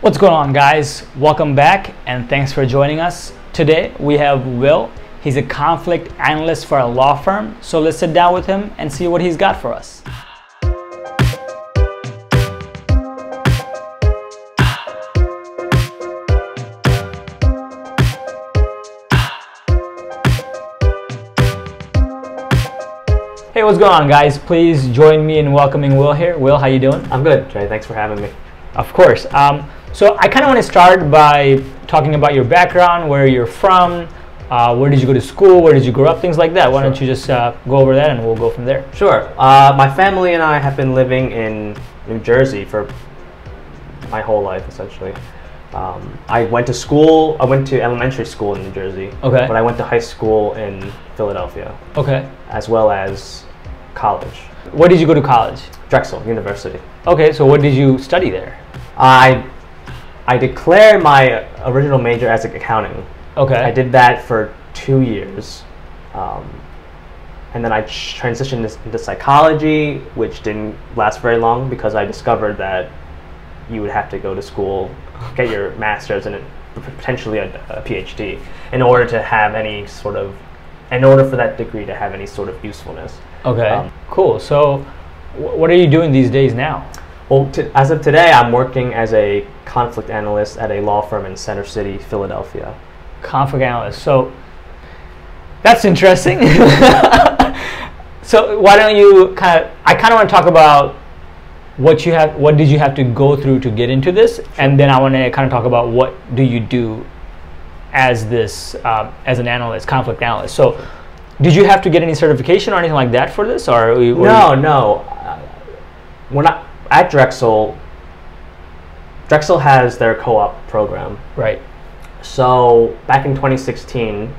What's going on, guys? Welcome back and thanks for joining us. Today we have Will. He's a conflict analyst for a law firm, so let's sit down with him and see what he's got for us. Hey, what's going on, guys? Please join me in welcoming Will here. Will, how you doing? I'm good, Trey. Thanks for having me. Of course. So I kind of want to start by talking about your background, where you're from, where did you go to school, where did you grow up, things like that. Why don't you just go over that and we'll go from there. Sure. My family and I have been living in New Jersey for my whole life, essentially. I went to school, I went to elementary school in New Jersey, okay, but I went to high school in Philadelphia, okay, as well as college. Where did you go to college? Drexel University. Okay, so what did you study there? I declared my original major as accounting. Okay. I did that for 2 years. And then I transitioned into psychology, which didn't last very long because I discovered that you would have to go to school, get your master's and potentially a PhD in order to have any sort of, in order for that degree to have any sort of usefulness. Okay, cool. So what are you doing these days now? Well, as of today, I'm working as a conflict analyst at a law firm in Center City, Philadelphia. Conflict analyst. So that's interesting. So why don't you I kind of want to talk about what did you have to go through to get into this, and then I want to kind of talk about what do you do as this as an analyst, conflict analyst. So did you have to get any certification or anything like that for this, or no, at Drexel has their co-op program. Right. So back in 2016,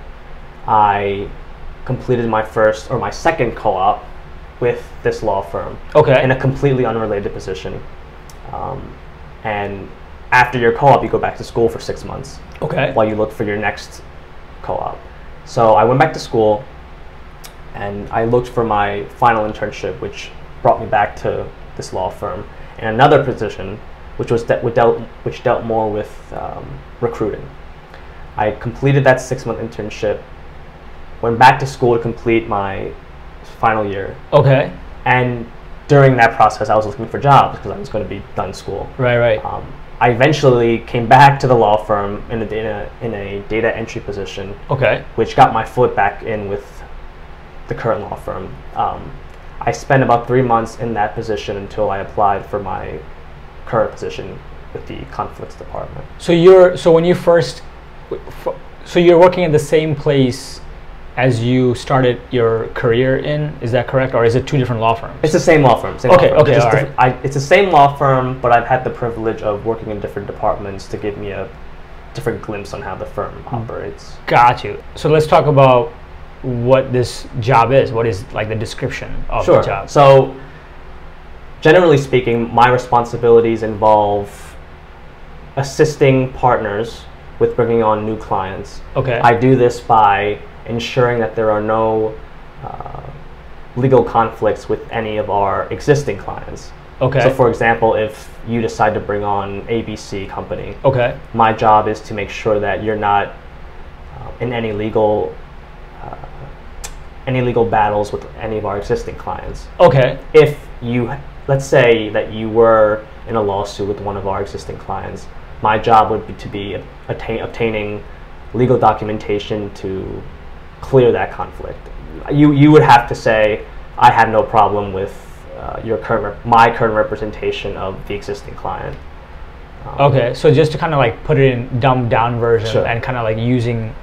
I completed my second co-op with this law firm. Okay. In a completely unrelated position. And after your co-op, you go back to school for 6 months. Okay. While you look for your next co-op. So I went back to school and I looked for my final internship, which brought me back to this law firm, and another position which dealt more with recruiting. I completed that 6-month internship, went back to school to complete my final year. Okay. And during that process, I was looking for jobs because I was going to be done school. Right, right. I eventually came back to the law firm in a data entry position. Okay. Which got my foot back in with the current law firm. I spent about 3 months in that position until I applied for my current position with the conflicts department. So you're working in the same place as you started your career in, is that correct, or is it two different law firms? It's the same law firm. It's the same law firm, but I've had the privilege of working in different departments to give me a different glimpse on how the firm operates. Got you. So let's talk about what this job is. What is like the description of the job? So generally speaking, my responsibilities involve assisting partners with bringing on new clients. Okay. I do this by ensuring that there are no legal conflicts with any of our existing clients. Okay. So for example, if you decide to bring on ABC company, okay, my job is to make sure that you're not in any legal battles with any of our existing clients. Okay. If you, let's say that you were in a lawsuit with one of our existing clients, my job would be to be obtaining legal documentation to clear that conflict. You would have to say, I have no problem with my current representation of the existing client. Okay, so just to kind of like put it in dumbed down version, sure, and kind of like using,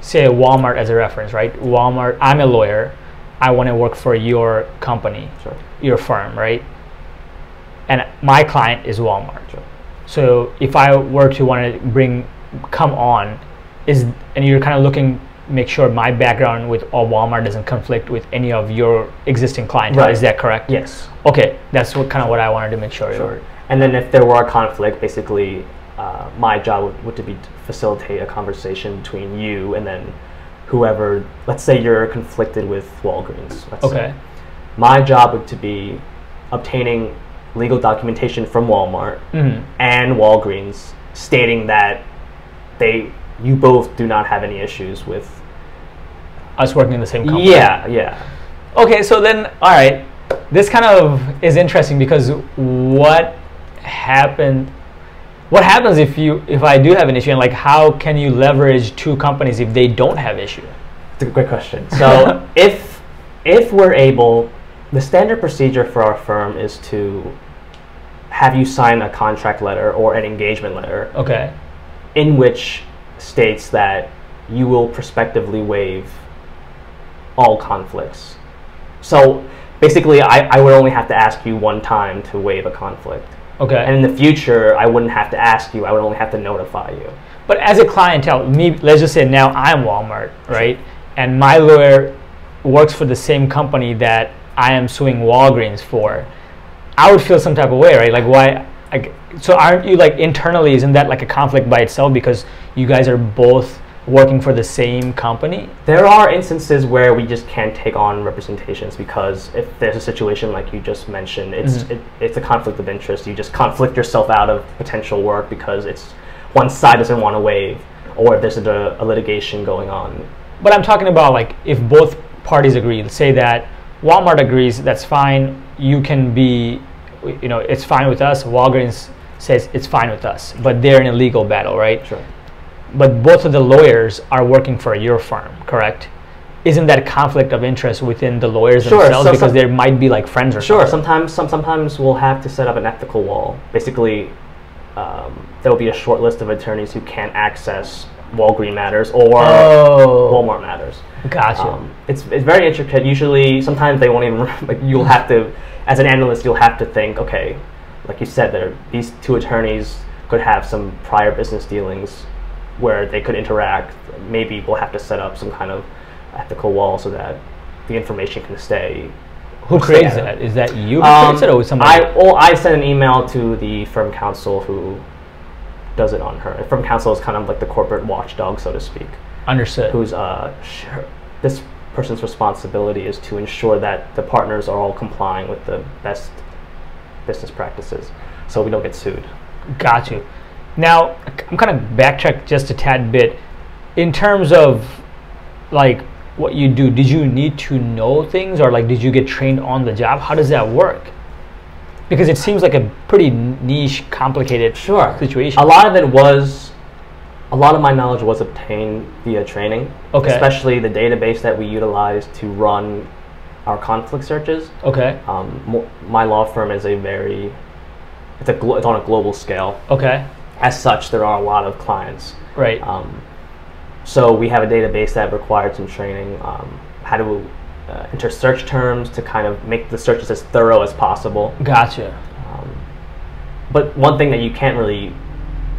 say, Walmart as a reference, right? Walmart, I'm a lawyer, I want to work for your company, sure, your firm, right? And my client is Walmart. Sure. So if I were to want to you're kind of looking, make sure my background with Walmart doesn't conflict with any of your existing clientele, right? Is that correct? Yes. Okay, that's what I wanted to make sure. Sure. And then if there were a conflict, basically, my job would be to facilitate a conversation between you and then whoever, let's say you're conflicted with Walgreens. Let's say. My job would be obtaining legal documentation from Walmart and Walgreens stating that you both do not have any issues with us working in the same company. Yeah, yeah. Okay, so then, all right, this kind of is interesting because what happens if I do have an issue, and like how can you leverage two companies if they don't have issue? It's a great question. So if we're able, the standard procedure for our firm is to have you sign a contract letter or an engagement letter, okay, in which states that you will prospectively waive all conflicts. So basically, I would only have to ask you one time to waive a conflict. Okay. And in the future, I wouldn't have to ask you. I would only have to notify you. But as a clientele, let's just say now I'm Walmart, right? And my lawyer works for the same company that I am suing Walgreens for. I would feel some type of way, right? Like why? So aren't you like internally? Isn't that like a conflict by itself because you guys are both working for the same company? There are instances where we just can't take on representations because if there's a situation like you just mentioned, it's a conflict of interest. You just conflict yourself out of potential work because it's one side doesn't want to waive, or if there's a litigation going on. But I'm talking about like if both parties agree, say that Walmart agrees, that's fine, you can be, you know, it's fine with us, Walgreens says it's fine with us, but they're in a legal battle, right? Sure. But both of the lawyers are working for your firm, correct? Isn't that a conflict of interest within the lawyers themselves? Because there might be like friends or something. Sure, sometimes we'll have to set up an ethical wall. Basically, there will be a short list of attorneys who can't access Walgreens matters or Walmart matters. Gotcha. It's very intricate. Usually, sometimes they won't even, like you'll have to, as an analyst, you'll have to think, okay, like you said, these two attorneys could have some prior business dealings where they could interact. Maybe we'll have to set up some kind of ethical wall so that the information can stay. Who creates that? Is that you who creates it, or somebody? I sent an email to the firm counsel who does it on her. The firm counsel is kind of like the corporate watchdog, so to speak. Understood. Who's this person's responsibility is to ensure that the partners are all complying with the best business practices, so we don't get sued. Got you. Now, I'm kind of backtrack just a tad bit. In terms of like what you do, did you need to know things, or like did you get trained on the job? How does that work? Because it seems like a pretty niche, complicated situation. A lot of my knowledge was obtained via training, especially the database that we utilize to run our conflict searches. Okay. My law firm is it's on a global scale. Okay. As such, there are a lot of clients. Right. So we have a database that required some training, how to enter search terms to kind of make the searches as thorough as possible. Gotcha. But one thing that you can't really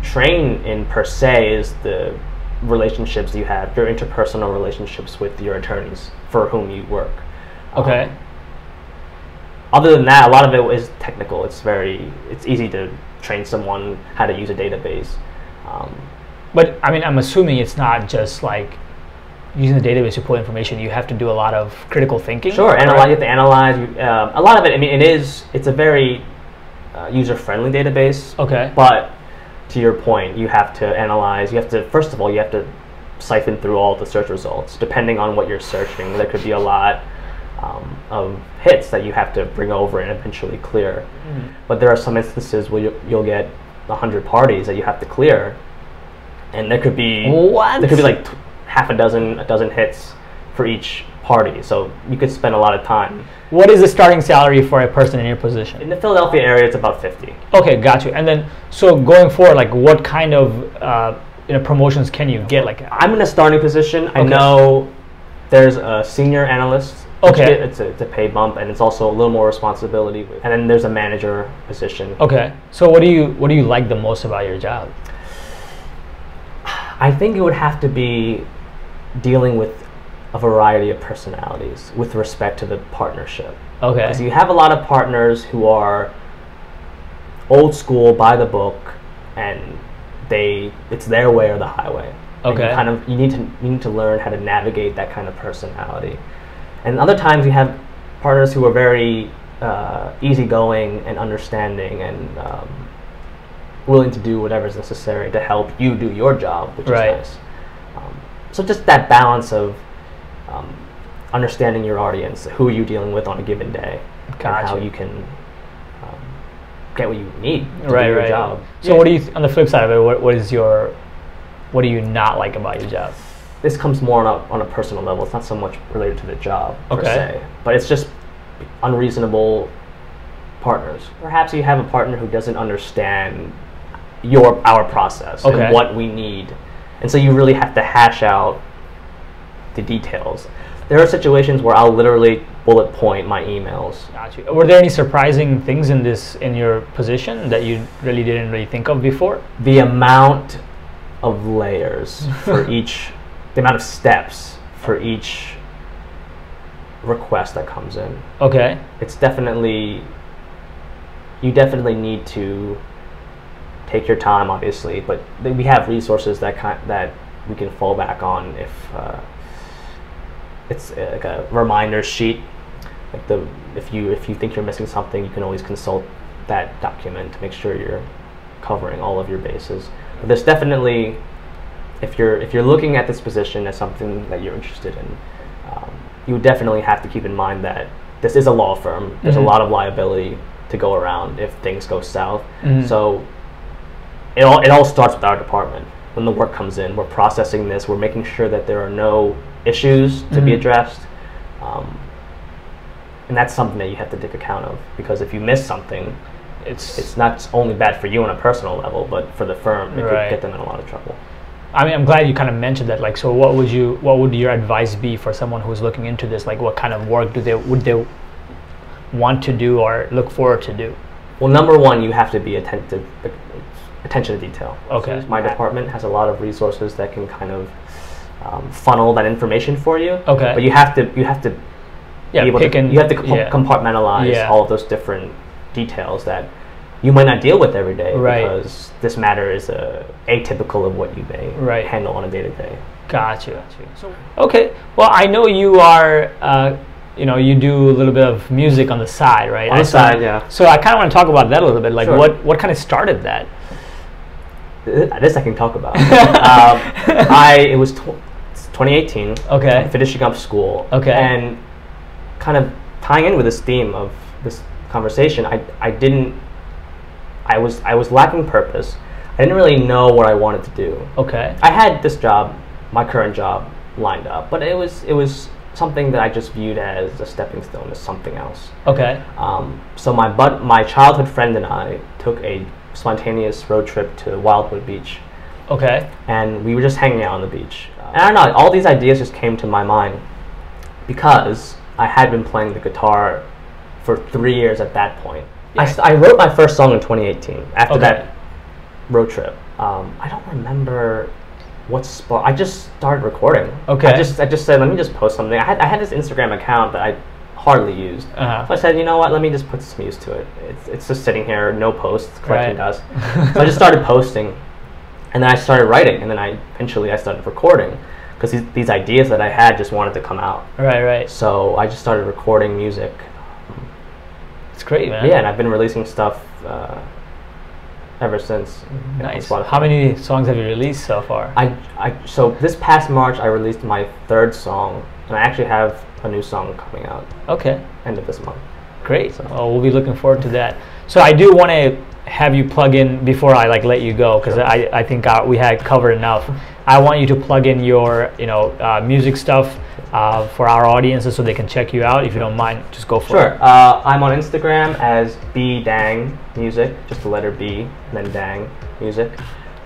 train in per se is the relationships you have, your interpersonal relationships with your attorneys for whom you work. Okay. Other than that, a lot of it is technical. It's easy to train someone how to use a database. But I mean, I'm assuming it's not just like using the database to pull information. You have to do a lot of critical thinking. Sure, and you have to analyze. A lot of it, I mean, it's a very user-friendly database. Okay. But to your point, you have to analyze. First of all, you have to siphon through all the search results. Depending on what you're searching, there could be a lot of hits that you have to bring over and eventually clear. But there are some instances where you'll get 100 parties that you have to clear, and there could be like a dozen hits for each party, so you could spend a lot of time. What is the starting salary for a person in your position? In the Philadelphia area, it's about 50. Okay, got you. And then, so going forward, like what kind of promotions can you get? Like I'm in a starting position. Okay. I know there's a senior analyst. Okay. It's a pay bump, and it's also a little more responsibility. And then there's a manager position. Okay. So what do you like the most about your job? I think it would have to be dealing with a variety of personalities with respect to the partnership. Okay. Because you have a lot of partners who are old school, by the book, and it's their way or the highway. Okay. And you need to learn how to navigate that kind of personality. And other times you have partners who are very easygoing and understanding and willing to do whatever's necessary to help you do your job, which right. is nice. So just that balance of understanding your audience, who you're dealing with on a given day, gotcha. And how you can get what you need to right, do your right. job. So yeah. what do you, on the flip side of it, what do you not like about your job? This comes more on a personal level. It's not so much related to the job okay. per se, but it's just unreasonable partners. Perhaps you have a partner who doesn't understand our process okay. and what we need, and so you really have to hash out the details. There are situations where I'll literally bullet point my emails. Got you. Were there any surprising things in your position that you didn't really think of before? The amount of layers for each, the amount of steps for each request that comes in. Okay. It's definitely, you definitely need to take your time, obviously, but we have resources that we can fall back on if it's like a reminder sheet. Like if you think you're missing something, you can always consult that document to make sure you're covering all of your bases. But there's definitely, if you're looking at this position as something that you're interested in, you definitely have to keep in mind that this is a law firm. There's mm-hmm. a lot of liability to go around if things go south. Mm-hmm. So it all starts with our department. When the work comes in, we're processing this. We're making sure that there are no issues to mm-hmm. be addressed. And that's something that you have to take account of, because if you miss something, it's not only bad for you on a personal level, but for the firm, it right. could get them in a lot of trouble. I mean, I'm glad you kind of mentioned that. Like, so what would your advice be for someone who's looking into this? Like, what kind of work would they want to do or look forward to do? Well, number one, you have to be attention to detail. Okay. So my department has a lot of resources that can kind of funnel that information for you. Okay. But you have to yeah, be able to, and, you have to yeah. compartmentalize yeah. all of those different details that you might not deal with every day right. because this matter is atypical of what you may right. handle on a day-to-day. Gotcha. So, okay. Well, I know you are, you do a little bit of music on the side, right? On the side, yeah. So I kind of want to talk about that a little bit. Like, sure. what kind of started that? This I can talk about. It was 2018. Okay. Finishing up school. Okay. And kind of tying in with this theme of this conversation, I was lacking purpose. I didn't really know what I wanted to do. Okay. I had this job, my current job, lined up, but it was something that I just viewed as a stepping stone, as something else. Okay. So my childhood friend and I took a spontaneous road trip to Wildwood Beach. Okay. And we were just hanging out on the beach. And I don't know, all these ideas just came to my mind because I had been playing the guitar for 3 years at that point. I wrote my first song in 2018 after okay. that road trip. I don't remember what spot. I just started recording. Okay. I just said, let me just post something. I had this Instagram account that I hardly used. Uh-huh. So I said, you know what? Let me just put some use to it. It's just sitting here, no posts, collecting right. dust. So I just started posting, and then I started writing, and then eventually I started recording, because these ideas that I had just wanted to come out. Right. So I just started recording music. It's great, man. Yeah, and I've been releasing stuff ever since. Nice. How many songs have you released so far? So this past March, I released my third song, and I actually have a new song coming out. Okay. End of this month. Great. So. Oh, we'll be looking forward to that. So I do want to have you plug in before I let you go, because sure. I think we had covered enough. I want you to plug in your music stuff for our audiences so they can check you out. If you don't mind, just go for sure. it. Sure. I'm on Instagram as B Dang Music, just the letter B and then Dang Music.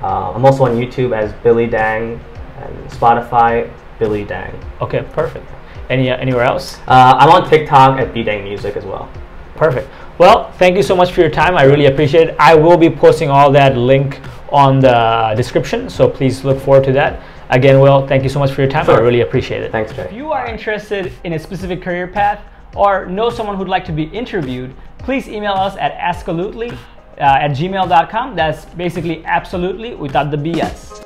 I'm also on YouTube as Billy Dang, and Spotify, Billy Dang. Okay, perfect. Anywhere else? I'm on TikTok at B Dang Music as well. Perfect. Well, thank you so much for your time. I really appreciate it. I will be posting all that link on the description, so please look forward to that. Again, Will, thank you so much for your time. Sure. I really appreciate it. Thanks, Jay. If you are interested in a specific career path or know someone who'd like to be interviewed, please email us at askalutely@gmail.com. That's basically absolutely without the BS.